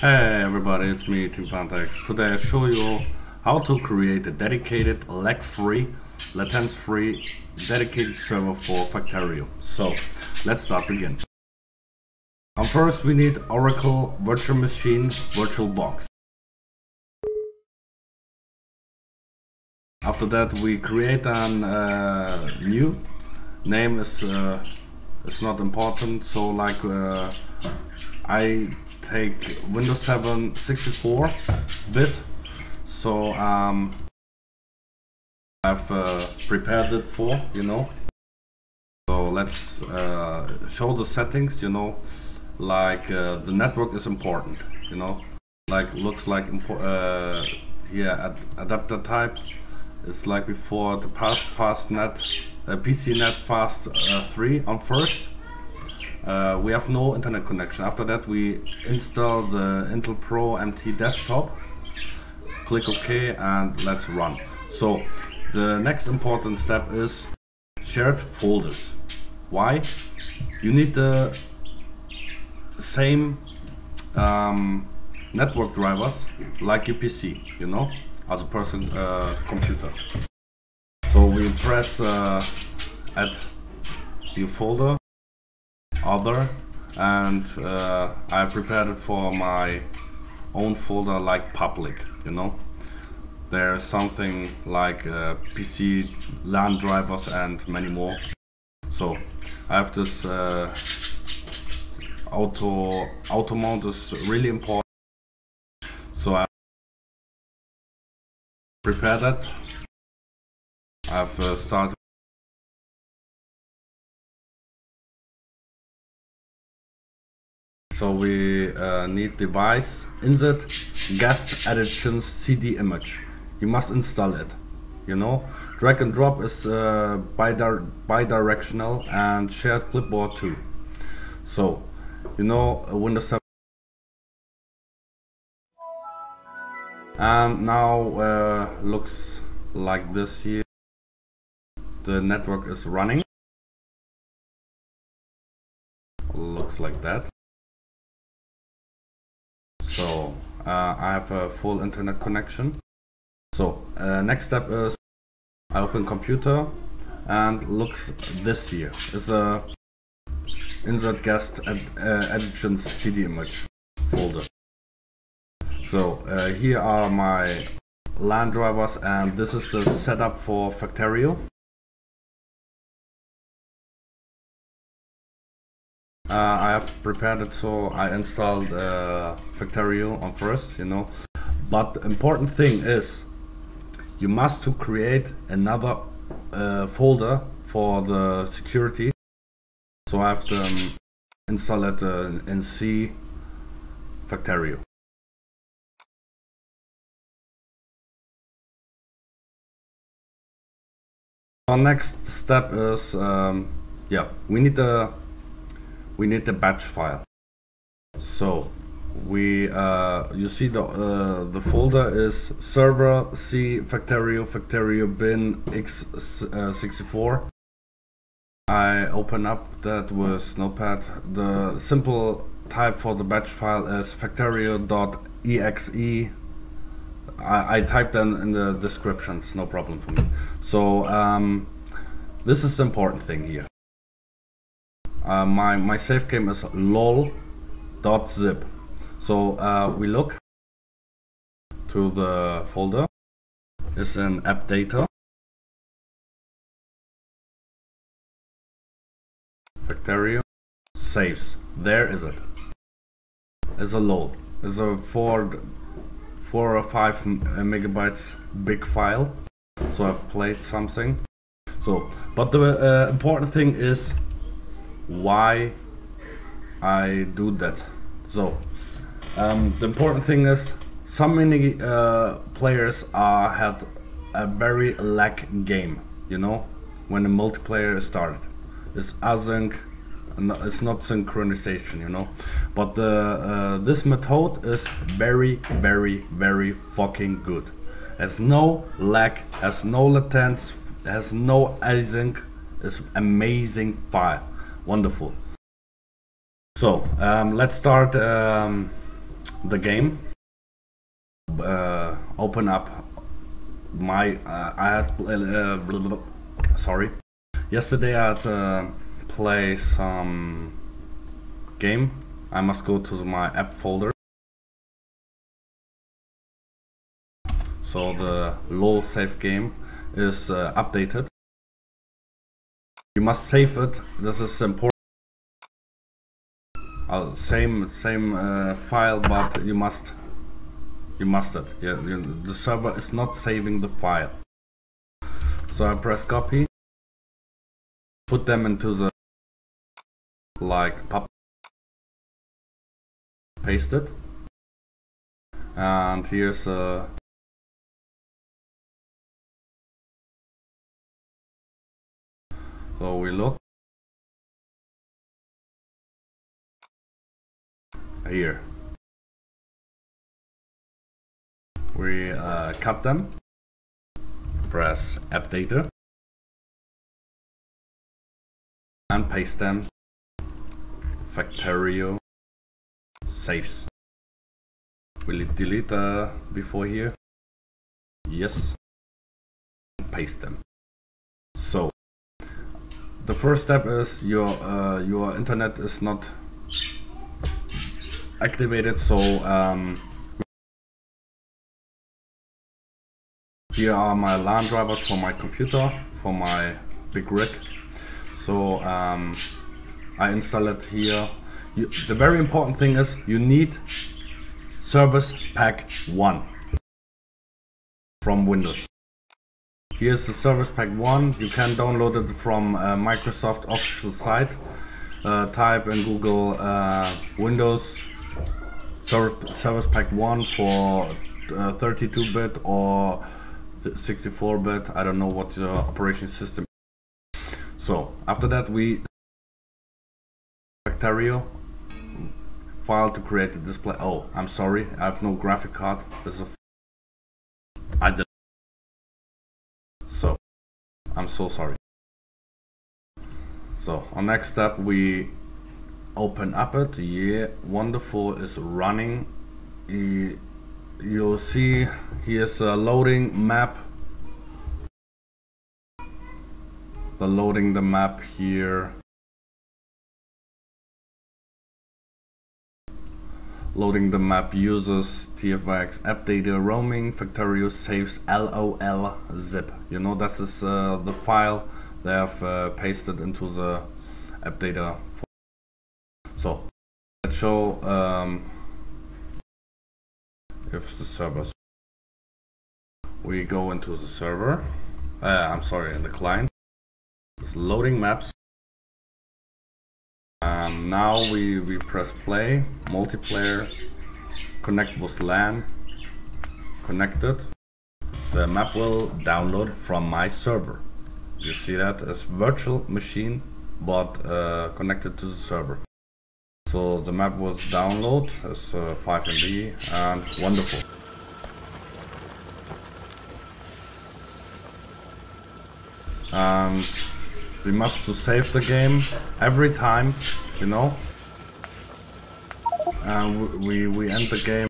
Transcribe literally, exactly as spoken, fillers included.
Hey everybody, it's me TeamFantiX. Today I show you how to create a dedicated, lag-free, latency-free, dedicated server for Factorio. So let's start begin. And first we need Oracle Virtual Machines VirtualBox. After that we create a uh, new name. Is uh, it's not important. So like uh, I take Windows seven sixty-four bit. So um, I've uh, prepared it for, you know. So let's uh, show the settings, you know, like uh, the network is important, you know, like looks like impor uh, yeah, ad adapter type. It's like before the past FastNet, uh, PCNet Fast uh, three on first. Uh, we have no internet connection. After that we install the Intel Pro M T desktop. Click OK and let's run. So the next important step is shared folders. Why? You need the same um, network drivers like your P C, you know, as a person uh, computer. So we press uh, add new folder, other, and uh, I prepared it for my own folder like public, you know. There's something like uh, P C LAN drivers and many more. So I have this uh, auto auto mount is really important. So I prepared that. I've uh, started. So we uh, need device, insert, guest, additions, C D image. You must install it, you know. Drag and drop is uh, bi-directional and shared clipboard too. So, you know, Windows seven. And now uh, looks like this here. The network is running. Looks like that. So uh, I have a full internet connection. So uh, next step is I open computer and looks this here. It's a insert guest ad, uh, additions C D image folder. So uh, here are my LAN drivers and this is the setup for Factorio. Uh, I have prepared it, so I installed uh, Factorio on first, you know. But the important thing is, you must to create another uh, folder for the security. So I have to um, install it uh, in C Factorio. Our next step is, um, yeah, we need a We need the batch file. So we uh, you see the uh, the folder is server C Factorio Factorio bin x sixty-four. I open up that with Notepad. The simple type for the batch file is Factorio dot E X E. I, I typed them in the descriptions, no problem for me. So um, this is the important thing here. Uh, my, my save game is lol dot zip. So uh, we look to the folder. It's an app data. Factorio saves. There is it. It's a lol. It's a four, four or five megabytes big file. So I've played something. So, but the uh, important thing is why I do that. So um, the important thing is so many uh, players are had a very lag game, you know, when the multiplayer is started. It's async and it's not synchronization, you know. But the, uh, this method is very very very fucking good. Has no lag, has no latency, has no async. It's amazing file. Wonderful. So um, let's start um, the game, uh, open up my uh, I had uh, sorry yesterday I had to play some game. I must go to my app folder. So the low save game is uh, updated. You must save it. This is important. Uh, same same uh, file, but you must you must it. Yeah, you, the server is not saving the file. So I press copy. Put them into the like pub. Paste it. And here's a. So we look here. We uh, cut them. Press app data and paste them. Factorio saves. Will it delete uh, before here? Yes. Paste them. So. The first step is your uh, your internet is not activated, so um, here are my LAN drivers for my computer, for my big rig. So um, I install it here. You, the very important thing is you need Service Pack one from Windows. Here's the Service Pack one. You can download it from uh, Microsoft official site. Uh, type in Google uh, Windows Service Pack one for thirty-two bit uh, or sixty-four bit. I don't know what your operation system is. So after that, we Factorio file to create the display. Oh, I'm sorry, I have no graphic card. This is a I did. So, I'm so sorry. So, our next step, we open up it. Yeah, wonderful, is running. You'll see here is a loading map. The loading the map here. Loading the map uses TFX updated roaming Factorio saves LOL zip. You know, this is uh, the file they have uh, pasted into the updater. So let's show um, if the server. We go into the server. Uh, I'm sorry, in the client. It's loading maps. Um, now we, we press play, multiplayer, connect with LAN, connected. The map will download from my server. You see that as virtual machine, but uh, connected to the server. So the map was download as uh, five M B and wonderful. Um, We must to save the game every time, you know. And we we end the game.